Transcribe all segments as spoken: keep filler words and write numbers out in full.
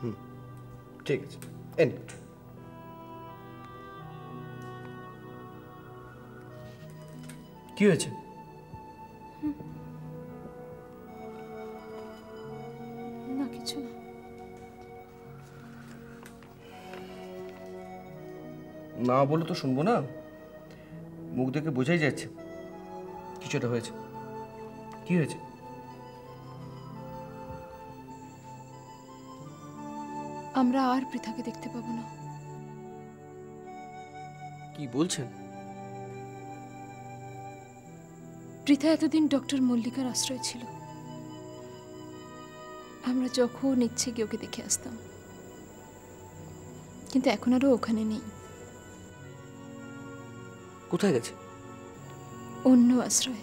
হুম ঠিক আছে এন কি হয়েছে না কিছু না না বলে তো শুনবো না মুখ দেখে বোঝাই যাচ্ছে কিছুটা হয়েছে কি হয়েছে আমরা আর পৃথাকে দেখতে পাবো না কি বলছেন পৃথা এতদিন ডক্টর মল্লিকার আশ্রয় ছিল আমরা যখন ইচ্ছে গিয়ে ওকে দেখে আসতাম কিন্তু এখন আর ওখানে নেই কোথায় গেছে অন্য আশ্রয়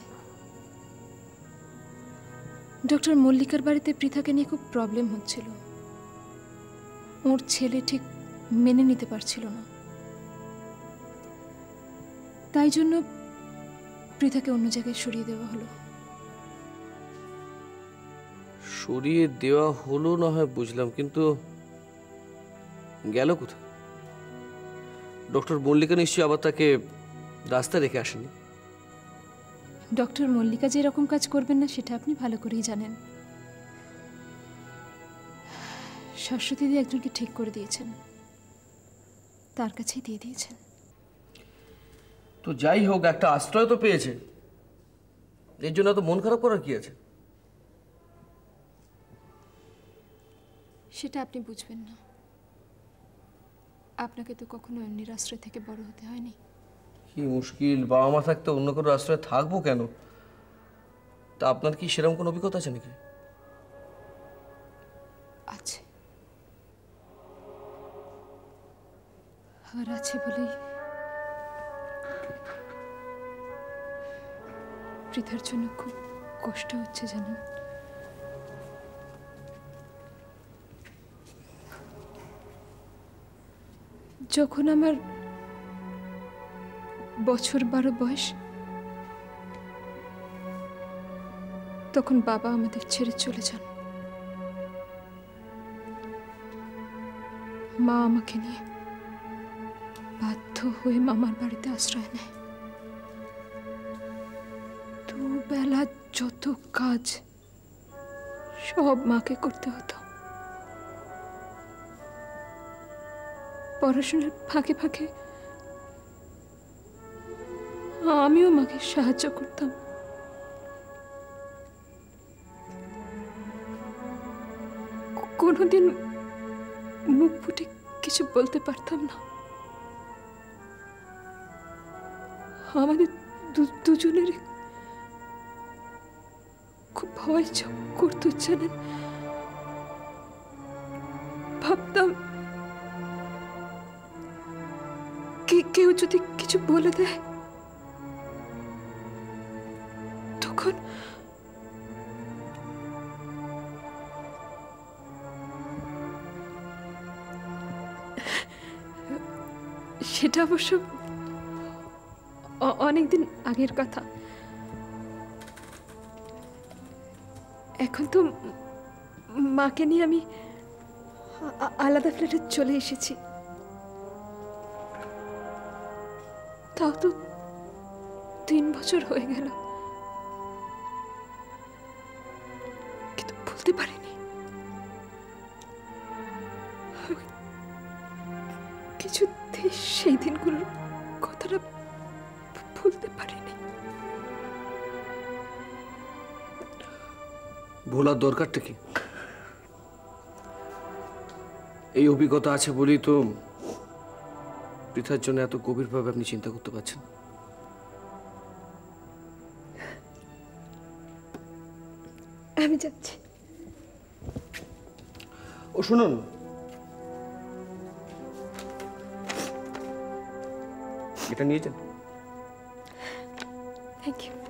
ডক্টর মল্লিকার বাড়িতে পৃথাকে নিয়ে খুব প্রবলেম হচ্ছিল ওর ছেলে ঠিক মেনে নিতে পারছিল না তাই জন্য পৃথাকে অন্য জায়গায় সরিয়ে দেওয়া হলো সরিয়ে দেওয়া হলো না হয় বুঝলাম কিন্তু গেল কোথায় ডক্টর মল্লিকা নিশ্চয়ই আবার তাকে রাস্তা রেখে আসেনি ডক্টর মল্লিকা যে এরকম কাজ করবেন না সেটা আপনি ভালো করেই জানেন শাশ্বতী দিদি একজনকে ঠিক করে দিয়েছেন তার কাছেই দিয়ে দিয়েছেন তো যাই হোক একটা আশ্রয় তো পেয়েছে এর জন্য তো মন খারাপ করার কি আছে সেটা আপনি বুঝবেন না আপনাকে তো কখনো অন্যের আশ্রয় থেকে বড় হতে হয়নি কি মুশকিল বাবা মা থাকতে অন্য কোনো আশ্রয় থাকবো কেন তা আপনার কি সেরকম কোনো অভিজ্ঞতা আছে নাকি আছে আর আছে বলেই পৃথার জন্য খুব কষ্ট হচ্ছে জানেন যখন আমার বছর বারো বয়স তখন বাবা আমাদের ছেড়ে চলে যান মা আমাকে নিয়ে বাধ্য হয়ে মামার বাড়িতে আশ্রয় নেয় দুবেলা যত কাজ সব মাকে করতে হতো পড়াশোনার ফাঁকে ফাঁকে আমিও মাকে সাহায্য করতাম কোনোদিন মুখ ফুটে কিছু বলতে পারতাম না আমাদের দুজনের খুব ভয় করতো জানেন ভাবতাম কে কেউ যদি কিছু বলে দেয় তখন সেটা অবশ্য অনেকদিন আগের কথা এখন তো মাকে নিয়ে আমি আলাদা ফ্ল্যাটে চলে এসেছি তাও তো তিন বছর হয়ে গেল কিন্তু বলতে পারিনি কিছুতেই সেই দিনগুলোর কথাটা ভুলতে পারিনি ভোলার দরকারটা কি এই অভিজ্ঞতা আছে বলেই তো পৃথার জন্য এত গভীরভাবে আপনি চিন্তা করতে পারছেন আমি যাচ্ছি ও শুনুন এটা নিয়ে যান থ্যাংক ইউ